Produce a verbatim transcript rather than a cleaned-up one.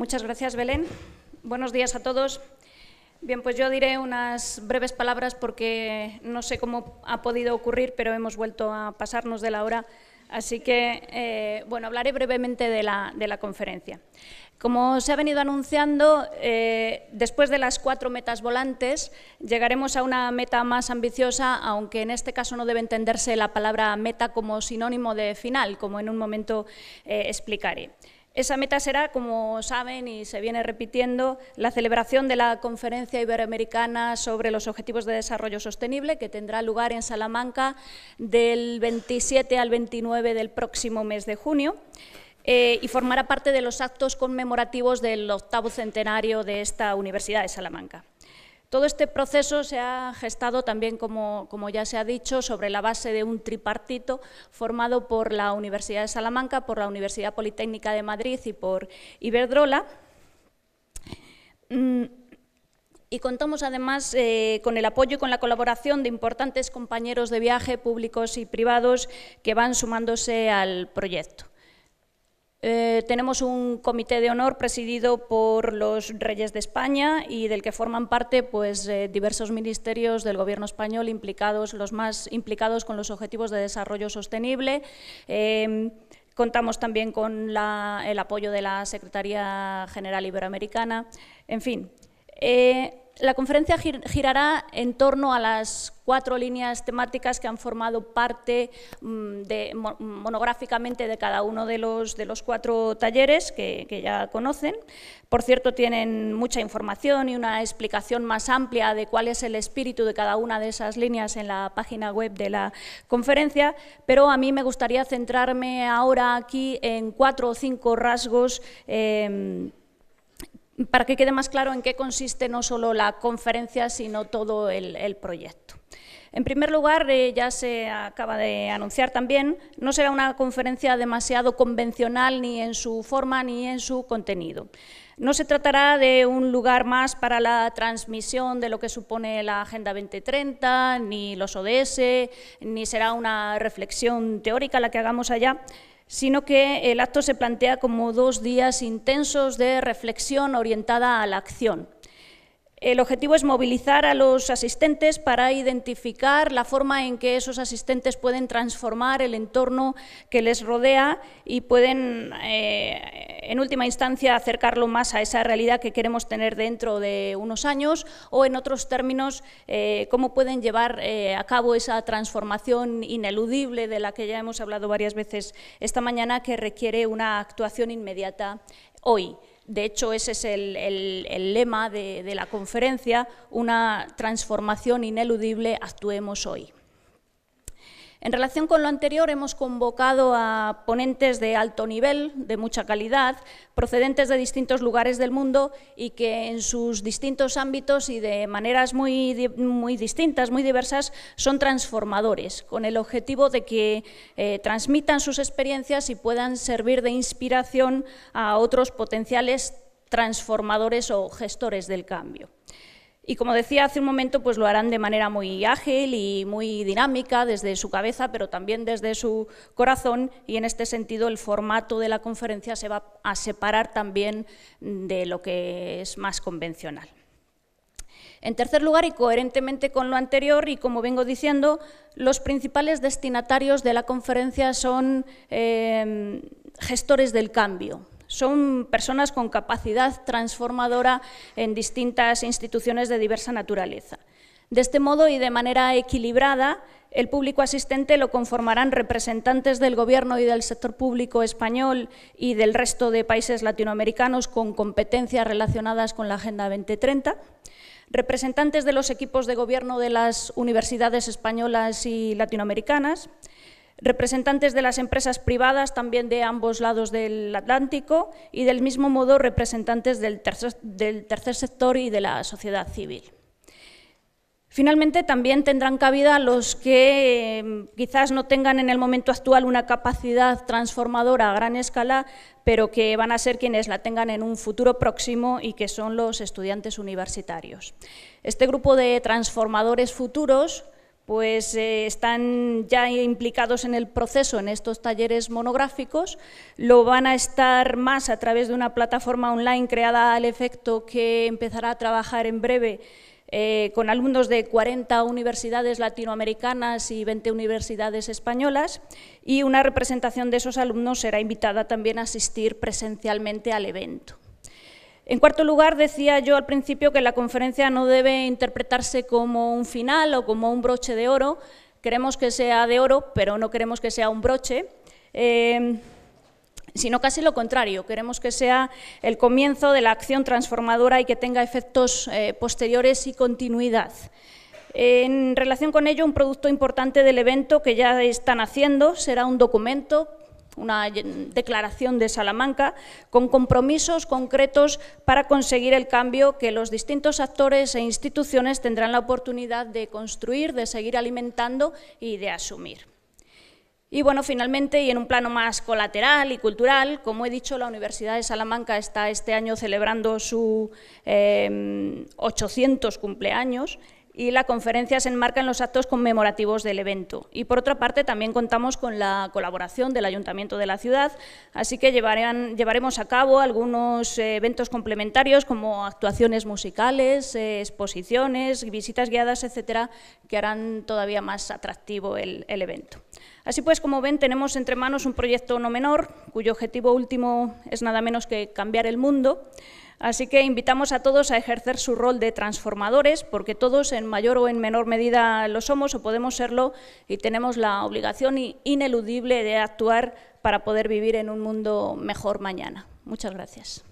Muchas gracias, Belén. Buenos días a todos. Bien, pues yo diré unas breves palabras porque no sé cómo ha podido ocurrir, pero hemos vuelto a pasarnos de la hora. Así que, eh, bueno, hablaré brevemente de la, de la conferencia. Como se ha venido anunciando, eh, después de las cuatro metas volantes, llegaremos a una meta más ambiciosa, aunque en este caso no debe entenderse la palabra meta como sinónimo de final, como en un momento eh, explicaré. Esa meta será, como saben y se viene repitiendo, la celebración de la Conferencia Iberoamericana sobre los Objetivos de Desarrollo Sostenible, que tendrá lugar en Salamanca del veintisiete al veintinueve del próximo mes de junio eh, y formará parte de los actos conmemorativos del octavo centenario de esta Universidad de Salamanca. Todo este proceso se ha gestado también, como, como ya se ha dicho, sobre la base de un tripartito formado por la Universidad de Salamanca, por la Universidad Politécnica de Madrid y por Iberdrola. Y contamos además eh, con el apoyo y con la colaboración de importantes compañeros de viaje públicos y privados que van sumándose al proyecto. Eh, tenemos un comité de honor presidido por los Reyes de España y del que forman parte pues, eh, diversos ministerios del Gobierno español implicados, los más implicados con los objetivos de desarrollo sostenible. Eh, contamos también con la, el apoyo de la Secretaría General Iberoamericana. En fin, eh, la conferencia gir, girará en torno a las cuatro líneas temáticas que han formado parte de, monográficamente de cada uno de los, de los cuatro talleres que, que ya conocen. Por cierto, tienen mucha información y una explicación más amplia de cuál es el espíritu de cada una de esas líneas en la página web de la conferencia, pero a mí me gustaría centrarme ahora aquí en cuatro o cinco rasgos eh, para que quede más claro en qué consiste no solo la conferencia, sino todo el, el proyecto. En primer lugar, eh, ya se acaba de anunciar también, no será una conferencia demasiado convencional ni en su forma ni en su contenido. No se tratará de un lugar más para la transmisión de lo que supone la Agenda veinte treinta, ni los O D S, ni será una reflexión teórica la que hagamos allá, sino que el acto se plantea como dos días intensos de reflexión orientada a la acción. El objetivo es movilizar a los asistentes para identificar la forma en que esos asistentes pueden transformar el entorno que les rodea y pueden, eh, en última instancia, acercarlo más a esa realidad que queremos tener dentro de unos años o, en otros términos, eh, cómo pueden llevar eh, a cabo esa transformación ineludible de la que ya hemos hablado varias veces esta mañana, que requiere una actuación inmediata hoy. De hecho, ese es el, el, el lema de, de la conferencia, una transformación ineludible, actuemos hoy. En relación con lo anterior, hemos convocado a ponentes de alto nivel, de mucha calidad, procedentes de distintos lugares del mundo y que en sus distintos ámbitos y de maneras muy, muy distintas, muy diversas, son transformadores, con el objetivo de que eh, transmitan sus experiencias y puedan servir de inspiración a otros potenciales transformadores o gestores del cambio. Y como decía hace un momento, pues lo harán de manera muy ágil y muy dinámica, desde su cabeza, pero también desde su corazón, y en este sentido el formato de la conferencia se va a separar también de lo que es más convencional. En tercer lugar, y coherentemente con lo anterior, y como vengo diciendo, los principales destinatarios de la conferencia son eh, gestores del cambio. Son personas con capacidad transformadora en distintas instituciones de diversa naturaleza. De este modo y de manera equilibrada, el público asistente lo conformarán representantes del Gobierno y del sector público español y del resto de países latinoamericanos con competencias relacionadas con la Agenda veinte treinta, representantes de los equipos de gobierno de las universidades españolas y latinoamericanas, representantes de las empresas privadas también de ambos lados del Atlántico y, del mismo modo, representantes del tercer, del tercer sector y de la sociedad civil. Finalmente, también tendrán cabida los que eh, quizás no tengan en el momento actual una capacidad transformadora a gran escala, pero que van a ser quienes la tengan en un futuro próximo y que son los estudiantes universitarios. Este grupo de transformadores futuros pues eh, están ya implicados en el proceso, en estos talleres monográficos, lo van a estar más a través de una plataforma online creada al efecto que empezará a trabajar en breve eh, con alumnos de cuarenta universidades latinoamericanas y veinte universidades españolas, y una representación de esos alumnos será invitada también a asistir presencialmente al evento. En cuarto lugar, decía yo al principio que la conferencia no debe interpretarse como un final o como un broche de oro. Queremos que sea de oro, pero no queremos que sea un broche, eh, sino casi lo contrario. Queremos que sea el comienzo de la acción transformadora y que tenga efectos eh, posteriores y continuidad. En relación con ello, un producto importante del evento que ya están haciendo será un documento, una declaración de Salamanca, con compromisos concretos para conseguir el cambio que los distintos actores e instituciones tendrán la oportunidad de construir, de seguir alimentando y de asumir. Y bueno, finalmente, y en un plano más colateral y cultural, como he dicho, la Universidad de Salamanca está este año celebrando su eh, ochocientos cumpleaños, y la conferencia se enmarca en los actos conmemorativos del evento. Y por otra parte también contamos con la colaboración del Ayuntamiento de la ciudad, así que llevarán, llevaremos a cabo algunos eh, eventos complementarios como actuaciones musicales, eh, exposiciones, visitas guiadas, etcétera, que harán todavía más atractivo el, el evento. Así pues, como ven, tenemos entre manos un proyecto no menor, cuyo objetivo último es nada menos que cambiar el mundo. Así que invitamos a todos a ejercer su rol de transformadores, porque todos en mayor o en menor medida lo somos o podemos serlo, y tenemos la obligación ineludible de actuar para poder vivir en un mundo mejor mañana. Muchas gracias.